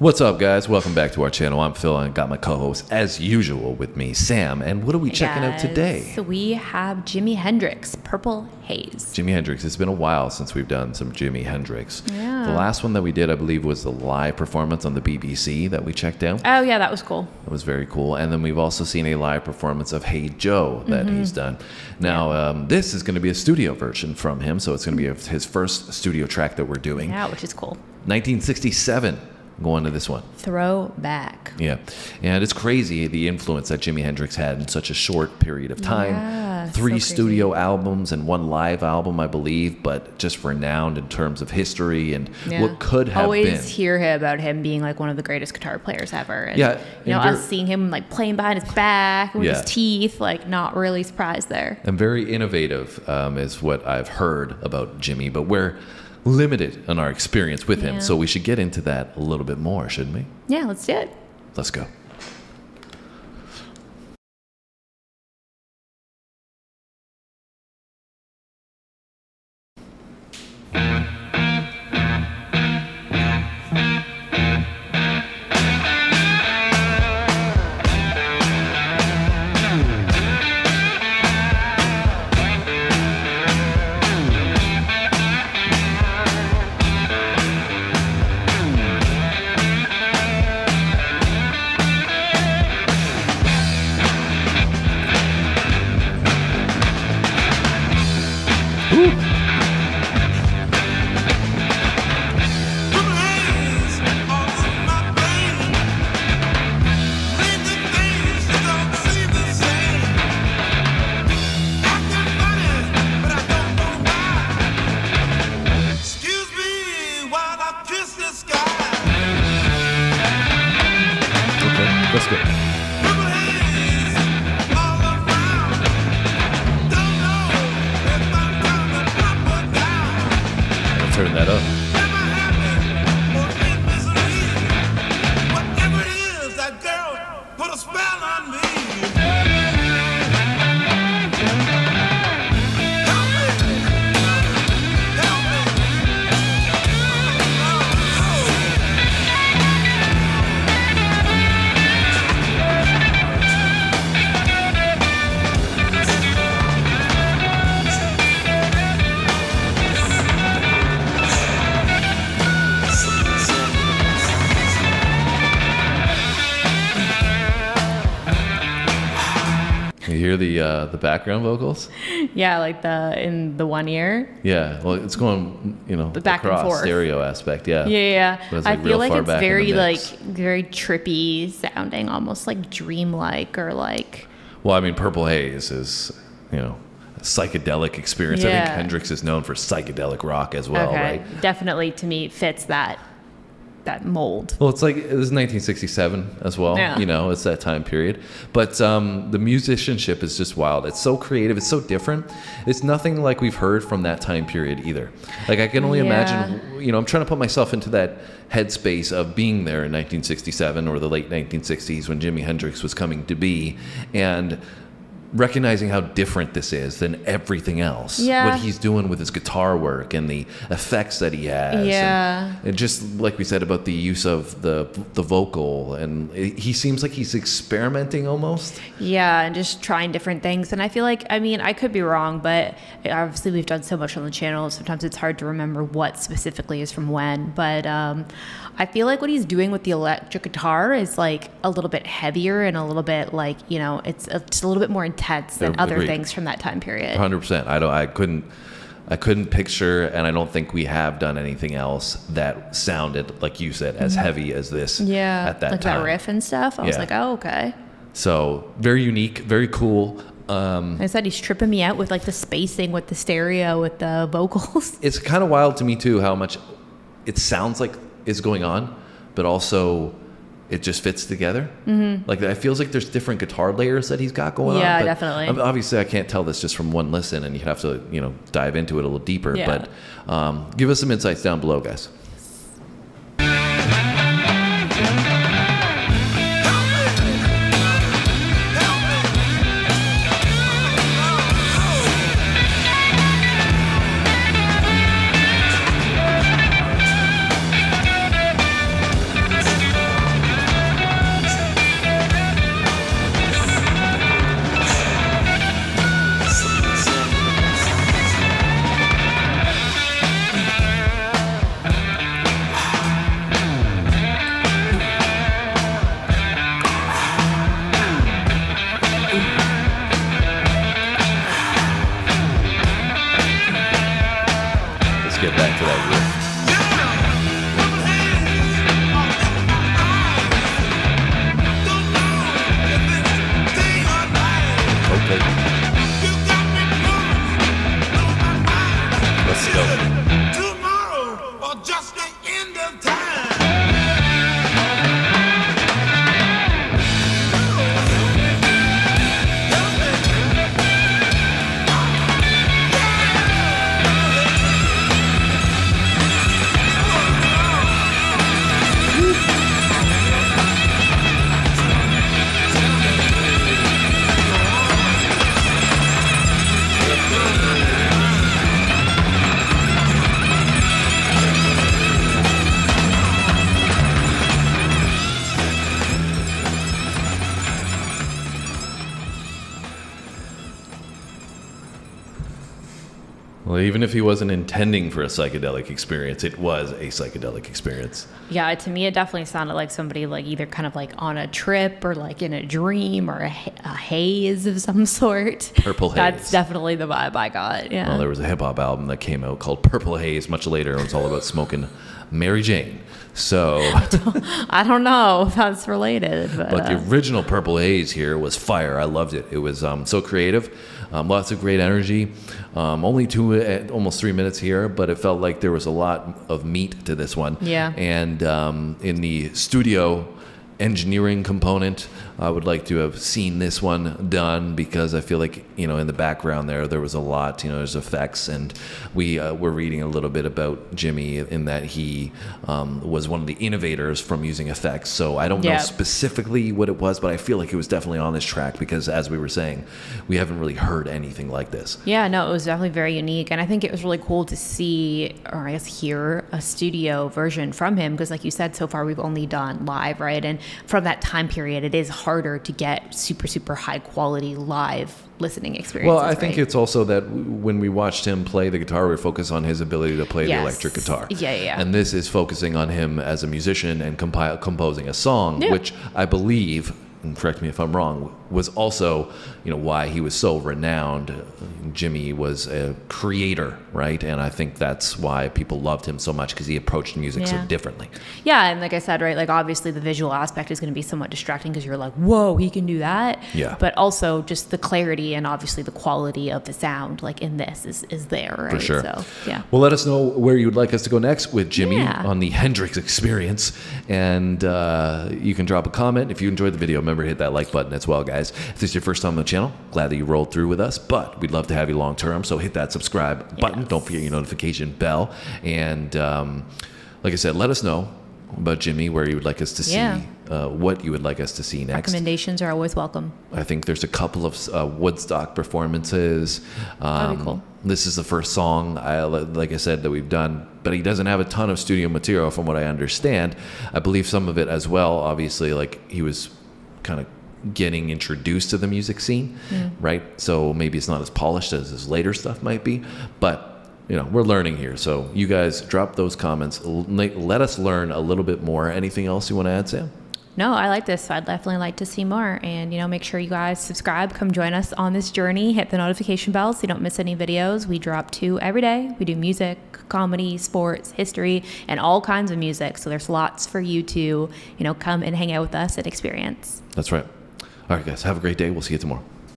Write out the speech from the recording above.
What's up, guys? Welcome back to our channel. I'm Phil, and got my co-host, as usual, with me, Sam. And what are we checking out today? So we have Jimi Hendrix, Purple Haze. Jimi Hendrix. It's been a while since we've done some Jimi Hendrix. Yeah. The last one that we did, I believe, was the live performance on the BBC that we checked out. Oh, yeah, that was cool. It was very cool. And then we've also seen a live performance of Hey Joe that he's done. Now, this is going to be a studio version from him, so it's going to be his first studio track that we're doing. Yeah, which is cool. 1967. Go on to this one. Throwback. Yeah. And it's crazy the influence that Jimi Hendrix had in such a short period of time. Yeah, Three studio albums and one live album, I believe, but just renowned in terms of history and what could have been. Always hear about him being like one of the greatest guitar players ever. And, you know, us seeing him like playing behind his back with his teeth, like not really surprised there. And very innovative is what I've heard about Jimi, but we're limited on our experience with him, so we should get into that a little bit more, shouldn't we? Yeah, let's do it. Let's go. That's good. I'll turn that up. You hear the background vocals? Yeah, like in the one ear. Yeah, well, it's going, you know, the back and forth stereo aspect. Yeah, yeah, yeah. I feel like it's very like very trippy sounding, almost like dreamlike or like. Well, I mean, Purple Haze is, you know, a psychedelic experience. Yeah. I think Hendrix is known for psychedelic rock as well, right? Definitely, to me, fits that mold. Well, it's like it was 1967 as well. Yeah. You know, it's that time period. But the musicianship is just wild. It's so creative. It's so different. It's nothing like we've heard from that time period either. Like I can only imagine, you know, I'm trying to put myself into that headspace of being there in 1967 or the late 1960s when Jimi Hendrix was coming to be and recognizing how different this is than everything else. Yeah. What he's doing with his guitar work and the effects that he has. Yeah. And just like we said about the use of the vocal, and he seems like he's experimenting almost. Yeah, and just trying different things. And I feel like, I mean, I could be wrong, but obviously we've done so much on the channel, sometimes it's hard to remember what specifically is from when, but I feel like what he's doing with the electric guitar is like a little bit heavier and a little bit like, you know, it's a little bit more intense than other things from that time period. 100%. I couldn't picture, and I don't think we have done anything else that sounded, like you said, as heavy as this at that time. Like that riff and stuff. I was like, oh, okay. So very unique, very cool. I said he's tripping me out with like the spacing with the stereo with the vocals. It's kind of wild to me too how much it sounds like is going on, but also it just fits together. Like it feels like there's different guitar layers that he's got going on. Yeah, definitely. Obviously, I can't tell this just from one listen, and you have to, you know, dive into it a little deeper. But give us some insights down below, guys. Even if he wasn't intending for a psychedelic experience, it was a psychedelic experience. Yeah, to me, it definitely sounded like somebody like either kind of like on a trip or like in a dream or a haze of some sort. Purple Haze. That's definitely the vibe I got. Yeah. Well, there was a hip hop album that came out called Purple Haze much later. It was all about smoking Mary Jane. So I don't know if that's related, but the original Purple Haze here was fire. I loved it. It was so creative, lots of great energy. Only almost 3 minutes here, but it felt like there was a lot of meat to this one. Yeah. And in the studio engineering component, I would like to have seen this one done, because I feel like, you know, in the background there was a lot, you know, there's effects, and we were reading a little bit about Jimi in that he was one of the innovators from using effects. So I don't know specifically what it was, but I feel like it was definitely on this track, because as we were saying, we haven't really heard anything like this. Yeah, no, it was definitely very unique, and I think it was really cool to see, or I guess hear, a studio version from him, because like you said, so far we've only done live, right? And from that time period, it is harder to get super, super high quality live listening experiences. Well, I think it's also that when we watched him play the guitar, we focus on his ability to play the electric guitar. Yeah, yeah. And this is focusing on him as a musician and composing a song, which I believe, and correct me if I'm wrong, was also, you know, why he was so renowned. Jimi was a creator, right? And I think that's why people loved him so much, because he approached music so differently. Yeah, and like I said, right, like obviously the visual aspect is going to be somewhat distracting, because you're like, whoa, he can do that. Yeah. But also just the clarity and obviously the quality of the sound, like in this, is there, right? For sure. So, yeah. Well, let us know where you would like us to go next with Jimi on the Hendrix Experience. And you can drop a comment. If you enjoyed the video, remember to hit that like button as well, guys. If this is your first time on the channel, glad that you rolled through with us, but we'd love to have you long term, so hit that subscribe button. Don't forget your notification bell. And like I said, let us know about Jimi, where you would like us to see, what you would like us to see next. Recommendations are always welcome. I think there's a couple of Woodstock performances. That'd be cool. This is the first song, like I said, that we've done, but he doesn't have a ton of studio material from what I understand. I believe some of it as well, obviously, like he was kind of getting introduced to the music scene, right? So maybe it's not as polished as his later stuff might be, but you know, we're learning here. So you guys drop those comments. Let us learn a little bit more. Anything else you want to add, Sam? No, I like this. I'd definitely like to see more. And, you know, make sure you guys subscribe. Come join us on this journey. Hit the notification bell so you don't miss any videos. We drop 2 every day. We do music, comedy, sports, history, and all kinds of music. So there's lots for you to, you know, come and hang out with us and experience. That's right. All right, guys, have a great day. We'll see you tomorrow.